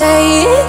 say